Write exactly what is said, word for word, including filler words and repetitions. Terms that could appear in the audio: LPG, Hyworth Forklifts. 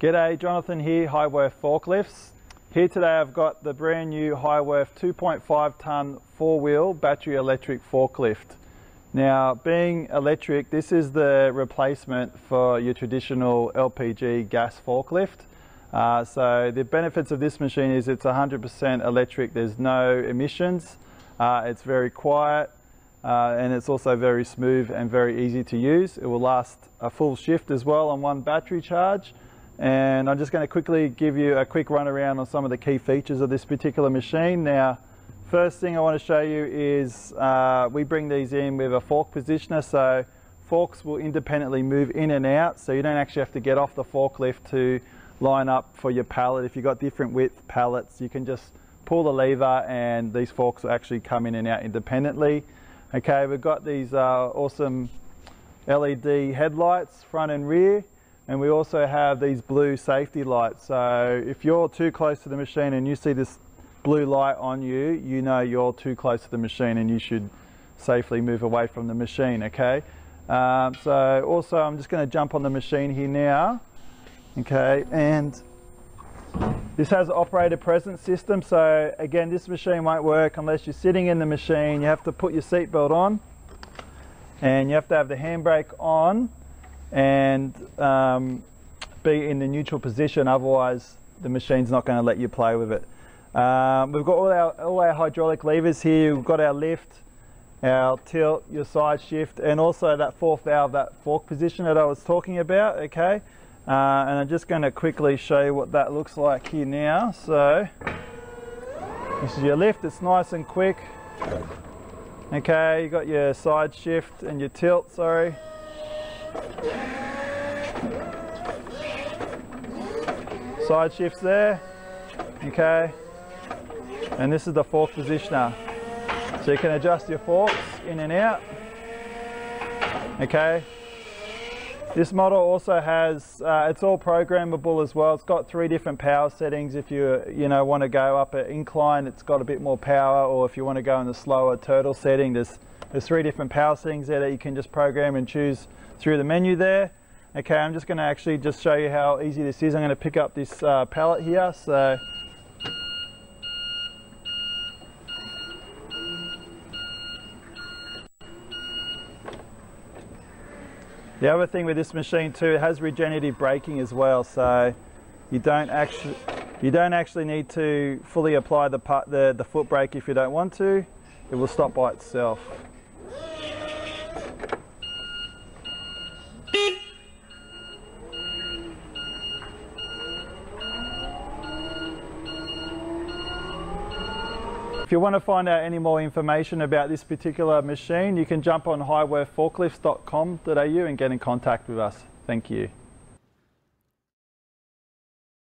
G'day, Jonathan here, Hyworth Forklifts. Here today I've got the brand new Hyworth two point five tonne four-wheel battery electric forklift. Now, being electric, this is the replacement for your traditional L P G gas forklift. Uh, so the benefits of this machine is it's one hundred percent electric, there's no emissions, uh, it's very quiet, uh, and it's also very smooth and very easy to use. It will last a full shift as well on one battery charge. And I'm just going to quickly give you a quick run around on some of the key features of this particular machine. Now, first thing I want to show you is uh, we bring these in with a fork positioner, so forks will independently move in and out, so you don't actually have to get off the forklift to line up for your pallet. If you've got different width pallets, you can just pull the lever and these forks will actually come in and out independently. Okay, we've got these uh, awesome L E D headlights, front and rear. And we also have these blue safety lights, so if you're too close to the machine and you see this blue light on you, you know you're too close to the machine and you should safely move away from the machine, okay? Um, so also I'm just going to jump on the machine here now, okay, and this has an operator presence system, so again this machine won't work unless you're sitting in the machine. You have to put your seatbelt on and you have to have the handbrake on and um, be in the neutral position, otherwise the machine's not going to let you play with it. Um, we've got all our, all our hydraulic levers here. We've got our lift, our tilt, your side shift, and also that fourth valve, that fork position that I was talking about, okay? Uh, and I'm just going to quickly show you what that looks like here now. So this is your lift, it's nice and quick. Okay, you got your side shift and your tilt, sorry. Side shifts there, okay, and this is the fork positioner, so you can adjust your forks in and out, okay. This model also has, uh, it's all programmable as well. It's got three different power settings. If you, you know, want to go up an incline, it's got a bit more power, or if you want to go in the slower turtle setting, there's There's three different power settings there that you can just program and choose through the menu there. Okay, I'm just going to actually just show you how easy this is. I'm going to pick up this uh, pallet here. So, the other thing with this machine too, it has regenerative braking as well. So you don't actually you don't actually need to fully apply the the, the foot brake if you don't want to. It will stop by itself. If you want to find out any more information about this particular machine, you can jump on hyworth forklifts dot com dot A U and get in contact with us. Thank you.